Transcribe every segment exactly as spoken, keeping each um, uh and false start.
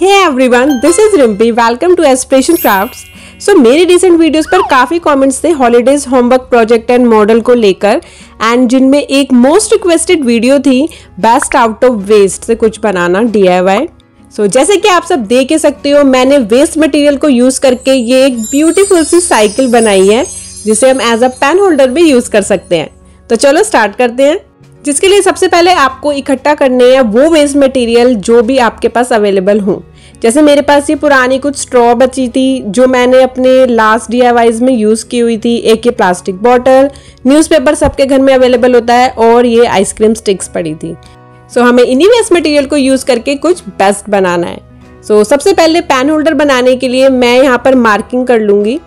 Hey everyone, this is Rimpi, welcome to aspiration crafts. So मेरे recent videos पर काफ़ी comments थे holidays homework project and model को लेकर, एंड जिनमें एक मोस्ट रिक्वेस्टेड वीडियो थी बेस्ट आउट ऑफ वेस्ट से कुछ बनाना डी आई वाई। सो जैसे कि आप सब देख ही सकते हो, मैंने वेस्ट मटेरियल को यूज़ करके ये एक ब्यूटीफुल सी साइकिल बनाई है जिसे हम एज अ पेन होल्डर भी यूज़ कर सकते हैं। तो चलो स्टार्ट करते हैं, जिसके लिए सबसे पहले आपको इकट्ठा करने हैं वो वेस्ट मटेरियल जो भी आपके पास अवेलेबल हो। जैसे मेरे पास ये पुरानी कुछ स्ट्रॉ बची थी जो मैंने अपने लास्ट डी आई वाईज में यूज़ की हुई थी। एक ये प्लास्टिक बॉटल, न्यूज़पेपर सबके घर में अवेलेबल होता है, और ये आइसक्रीम स्टिक्स पड़ी थी। सो हमें इन्हीं वेस्ट मटेरियल को यूज़ करके कुछ बेस्ट बनाना है। सो सबसे पहले पेन होल्डर बनाने के लिए मैं यहाँ पर मार्किंग कर लूँगी।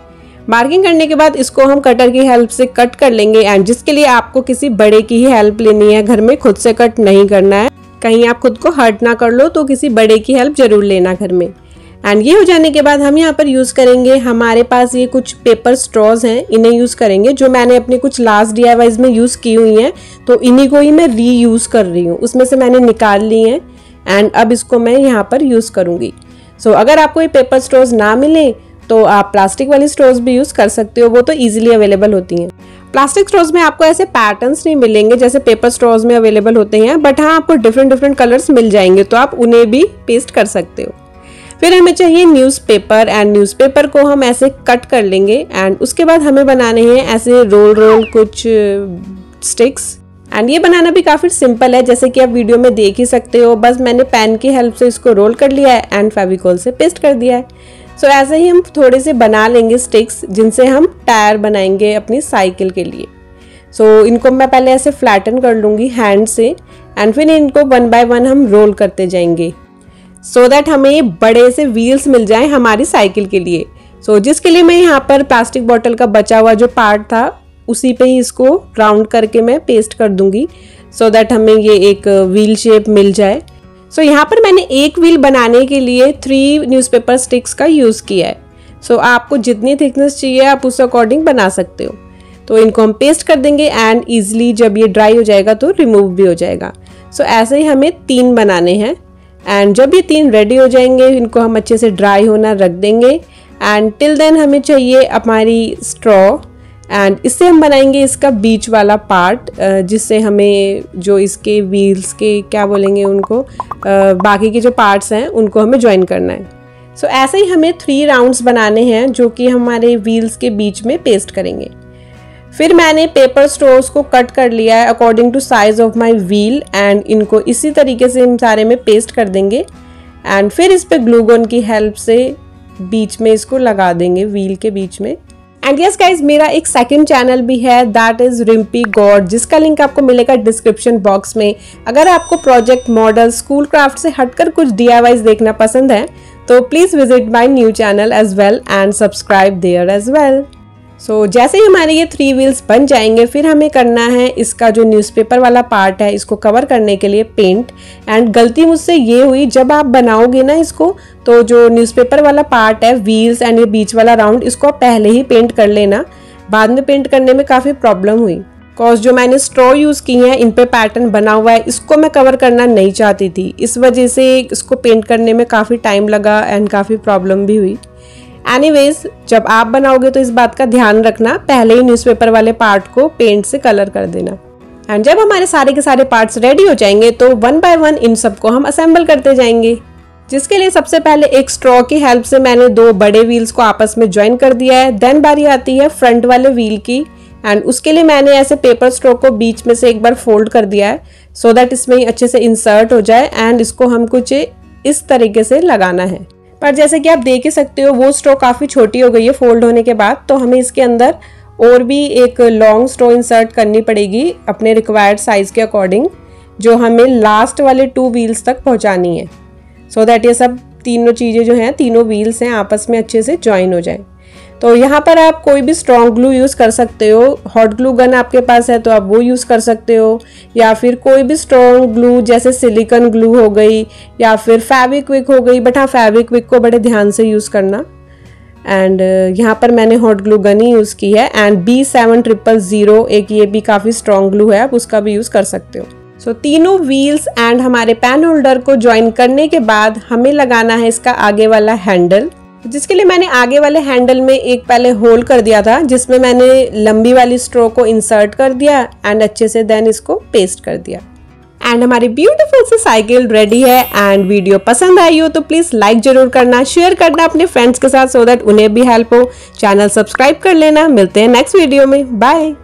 मार्किंग करने के बाद इसको हम कटर की हेल्प से कट कर लेंगे, एंड जिसके लिए आपको किसी बड़े की ही हेल्प लेनी है, घर में खुद से कट नहीं करना है। कहीं आप खुद को हर्ट ना कर लो, तो किसी बड़े की हेल्प जरूर लेना घर में। एंड ये हो जाने के बाद हम यहाँ पर यूज़ करेंगे, हमारे पास ये कुछ पेपर स्ट्रॉज हैं, इन्हें यूज़ करेंगे जो मैंने अपने कुछ लास्ट डी आई वाईज में यूज़ की हुई हैं। तो इन्हीं को ही मैं रीयूज़ कर रही हूँ, उसमें से मैंने निकाल ली हैं, एंड अब इसको मैं यहाँ पर यूज़ करूँगी। सो अगर आपको ये पेपर स्ट्रॉज ना मिले तो आप प्लास्टिक वाली स्ट्रॉज भी यूज़ कर सकते हो, वो तो इजीली अवेलेबल होती हैं। प्लास्टिक स्ट्रॉज में आपको ऐसे पैटर्न्स नहीं मिलेंगे जैसे पेपर स्ट्रॉज में अवेलेबल होते हैं, बट हाँ आपको डिफरेंट डिफरेंट कलर्स मिल जाएंगे, तो आप उन्हें भी पेस्ट कर सकते हो। फिर हमें चाहिए न्यूज़पेपर, एंड न्यूज़पेपर को हम ऐसे कट कर लेंगे, एंड उसके बाद हमें बनाने हैं ऐसे रोल रोल कुछ स्टिक्स। एंड ये बनाना भी काफ़ी सिंपल है, जैसे कि आप वीडियो में देख ही सकते हो। बस मैंने पेन की हेल्प से इसको रोल कर लिया है एंड फेविकॉल से पेस्ट कर दिया है। सो so, ऐसे ही हम थोड़े से बना लेंगे स्टिक्स जिनसे हम टायर बनाएंगे अपनी साइकिल के लिए। सो so, इनको मैं पहले ऐसे फ्लैटन कर लूँगी हैंड से, एंड फिर इनको वन बाय वन हम रोल करते जाएंगे सो so दैट हमें बड़े से व्हील्स मिल जाएं हमारी साइकिल के लिए। सो so, जिसके लिए मैं यहाँ पर प्लास्टिक बॉटल का बचा हुआ जो पार्ट था उसी पे ही इसको राउंड करके मैं पेस्ट कर दूँगी सो so दैट हमें ये एक व्हील शेप मिल जाए। सो so, यहाँ पर मैंने एक व्हील बनाने के लिए थ्री न्यूज़पेपर स्टिक्स का यूज़ किया है। सो so, आपको जितनी थिकनेस चाहिए आप उस अकॉर्डिंग बना सकते हो। तो इनको हम पेस्ट कर देंगे एंड ईजिली जब ये ड्राई हो जाएगा तो रिमूव भी हो जाएगा। सो so, ऐसे ही हमें तीन बनाने हैं, एंड जब ये तीन रेडी हो जाएंगे इनको हम अच्छे से ड्राई होना रख देंगे। एंड टिल देन हमें चाहिए हमारी स्ट्रॉ, एंड इससे हम बनाएंगे इसका बीच वाला पार्ट जिससे हमें जो इसके व्हील्स के क्या बोलेंगे उनको बाकी के जो पार्ट्स हैं उनको हमें ज्वाइन करना है। सो so, ऐसे ही हमें थ्री राउंड्स बनाने हैं जो कि हमारे व्हील्स के बीच में पेस्ट करेंगे। फिर मैंने पेपर स्ट्रॉस को कट कर लिया है according to size of my wheel, and इनको इसी तरीके से इन सारे में पेस्ट कर देंगे। एंड फिर इस पर ग्लूगन की हेल्प से बीच में इसको लगा देंगे व्हील के बीच में। एंड यस गाइज, मेरा एक सेकंड चैनल भी है दैट इज रिम्पी गॉड, जिसका लिंक आपको मिलेगा डिस्क्रिप्शन बॉक्स में। अगर आपको प्रोजेक्ट मॉडल स्कूल क्राफ्ट से हटकर कुछ डी आई वाईज देखना पसंद है तो please visit my new channel as well and subscribe there as well. So जैसे ही हमारे ये थ्री व्हील्स बन जाएंगे फिर हमें करना है इसका जो न्यूज़पेपर वाला पार्ट है इसको कवर करने के लिए पेंट। एंड गलती मुझसे ये हुई, जब आप बनाओगे ना इसको तो जो न्यूज़पेपर वाला पार्ट है व्हील्स एंड ये बीच वाला राउंड इसको आप पहले ही पेंट कर लेना, बाद में पेंट करने में काफ़ी प्रॉब्लम हुई। बिकॉज जो मैंने स्ट्रॉ यूज़ की है इन पर पैटर्न बना हुआ है, इसको मैं कवर करना नहीं चाहती थी, इस वजह से इसको पेंट करने में काफ़ी टाइम लगा एंड काफ़ी प्रॉब्लम भी हुई। एनीवेज, जब आप बनाओगे तो इस बात का ध्यान रखना, पहले ही न्यूज़पेपर वाले पार्ट को पेंट से कलर कर देना। एंड जब हमारे सारे के सारे पार्ट्स रेडी हो जाएंगे तो वन बाय वन इन सबको हम असेंबल करते जाएंगे। जिसके लिए सबसे पहले एक स्ट्रॉ की हेल्प से मैंने दो बड़े व्हील्स को आपस में ज्वाइन कर दिया है। देन बारी आती है फ्रंट वाले व्हील की, एंड उसके लिए मैंने ऐसे पेपर स्ट्रॉ को बीच में से एक बार फोल्ड कर दिया है सो so दैट इसमें अच्छे से इंसर्ट हो जाए। एंड इसको हम कुछ इस तरीके से लगाना है, पर जैसे कि आप देख ही सकते हो वो स्ट्रॉ काफ़ी छोटी हो गई है फोल्ड होने के बाद, तो हमें इसके अंदर और भी एक लॉन्ग स्ट्रॉ इंसर्ट करनी पड़ेगी अपने रिक्वायर्ड साइज़ के अकॉर्डिंग, जो हमें लास्ट वाले टू व्हील्स तक पहुंचानी है सो so दैट ये सब तीनों चीज़ें जो हैं तीनों व्हील्स हैं आपस में अच्छे से ज्वाइन हो जाए। तो यहाँ पर आप कोई भी स्ट्रॉन्ग ग्लू यूज़ कर सकते हो, हॉट ग्लू गन आपके पास है तो आप वो यूज़ कर सकते हो, या फिर कोई भी स्ट्रॉन्ग ग्लू जैसे सिलिकन ग्लू हो गई या फिर फेविक्विक हो गई, बट हाँ फेविक्विक को बड़े ध्यान से यूज़ करना। एंड यहाँ पर मैंने हॉट ग्लू गन ही यूज़ की है। And B seven triple zero एक ये भी काफ़ी स्ट्रॉन्ग ग्लू है, आप उसका भी यूज़ कर सकते हो। सो तीनों व्हील्स एंड हमारे पेन होल्डर को ज्वाइन करने के बाद हमें लगाना है इसका आगे वाला हैंडल, जिसके लिए मैंने आगे वाले हैंडल में एक पहले होल कर दिया था जिसमें मैंने लंबी वाली स्ट्रो को इंसर्ट कर दिया एंड अच्छे से देन इसको पेस्ट कर दिया। एंड हमारी ब्यूटीफुल सी साइकिल रेडी है। एंड वीडियो पसंद आई हो तो प्लीज़ लाइक जरूर करना, शेयर करना अपने फ्रेंड्स के साथ सो दैट उन्हें भी हेल्प हो। चैनल सब्सक्राइब कर लेना। मिलते हैं नेक्स्ट वीडियो में। बाय।